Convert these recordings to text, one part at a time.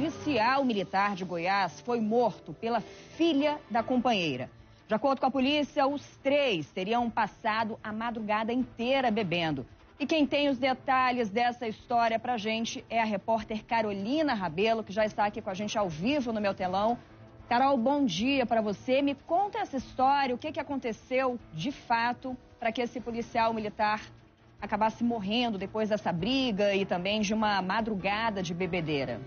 policial militar de Goiás foi morto pela filha da companheira. De acordo com a polícia, os três teriam passado a madrugada inteira bebendo. E quem tem os detalhes dessa história pra gente é a repórter Carolina Rabelo, que já está aqui com a gente ao vivo no meu telão. Carol, bom dia pra você. Me conta essa história, o que aconteceu de fato para que esse policial militar acabasse morrendo depois dessa briga e também de uma madrugada de bebedeira.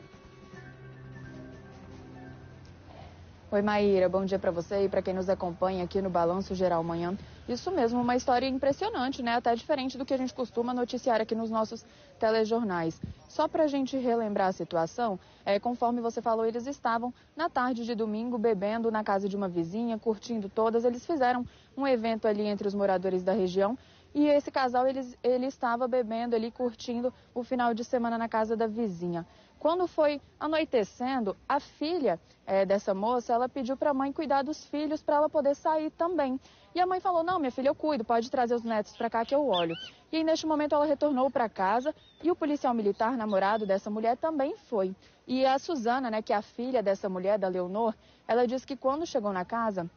Oi, Maíra, bom dia para você e para quem nos acompanha aqui no Balanço Geral Manhã. Isso mesmo, uma história impressionante, né? Até diferente do que a gente costuma noticiar aqui nos nossos telejornais. Só para a gente relembrar a situação, conforme você falou, eles estavam na tarde de domingo bebendo na casa de uma vizinha, curtindo todas. Eles fizeram um evento ali entre os moradores da região. E esse casal, ele estava bebendo ali, curtindo o final de semana na casa da vizinha. Quando foi anoitecendo, a filha dessa moça, ela pediu para a mãe cuidar dos filhos para ela poder sair também. E a mãe falou, não, minha filha, eu cuido, pode trazer os netos para cá que eu olho. E aí, neste momento, ela retornou para casa e o policial militar, namorado dessa mulher, também foi. E a Susana, né, que é a filha dessa mulher, da Leonor, ela disse que quando chegou na casa,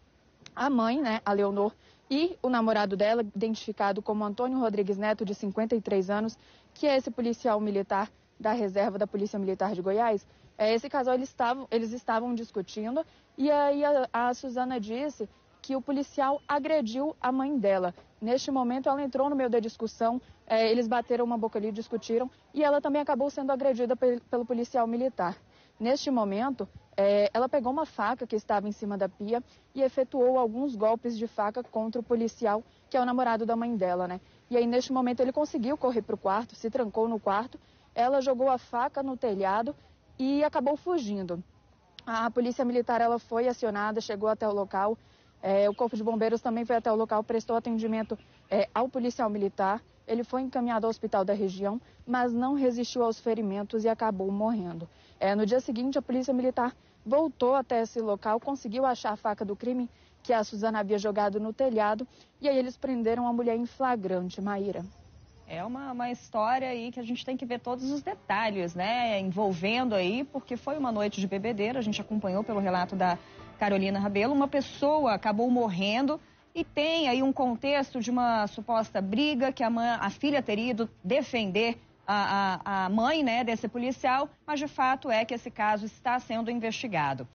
a mãe, né, a Leonor, e o namorado dela, identificado como Antônio Rodrigues Neto, de 53 anos, que é esse policial militar da reserva da Polícia Militar de Goiás, esse casal eles estavam discutindo e aí a Susana disse que o policial agrediu a mãe dela. Neste momento ela entrou no meio da discussão, eles bateram uma boca ali, discutiram e ela também acabou sendo agredida pelo policial militar. Neste momento, ela pegou uma faca que estava em cima da pia e efetuou alguns golpes de faca contra o policial, que é o namorado da mãe dela, né? E aí, neste momento, ele conseguiu correr para o quarto, se trancou no quarto, ela jogou a faca no telhado e acabou fugindo. A polícia militar, ela foi acionada, chegou até o local, o corpo de bombeiros também foi até o local, prestou atendimento ao policial militar, ele foi encaminhado ao hospital da região, mas não resistiu aos ferimentos e acabou morrendo. No dia seguinte, a polícia militar voltou até esse local, conseguiu achar a faca do crime que a Susana havia jogado no telhado e aí eles prenderam a mulher em flagrante, Maíra. É uma história aí que a gente tem que ver todos os detalhes, né, envolvendo aí, porque foi uma noite de bebedeira, a gente acompanhou pelo relato da Carolina Rabelo, uma pessoa acabou morrendo. E tem aí um contexto de uma suposta briga que a filha teria ido defender a mãe, né, desse policial, mas de fato é que esse caso está sendo investigado.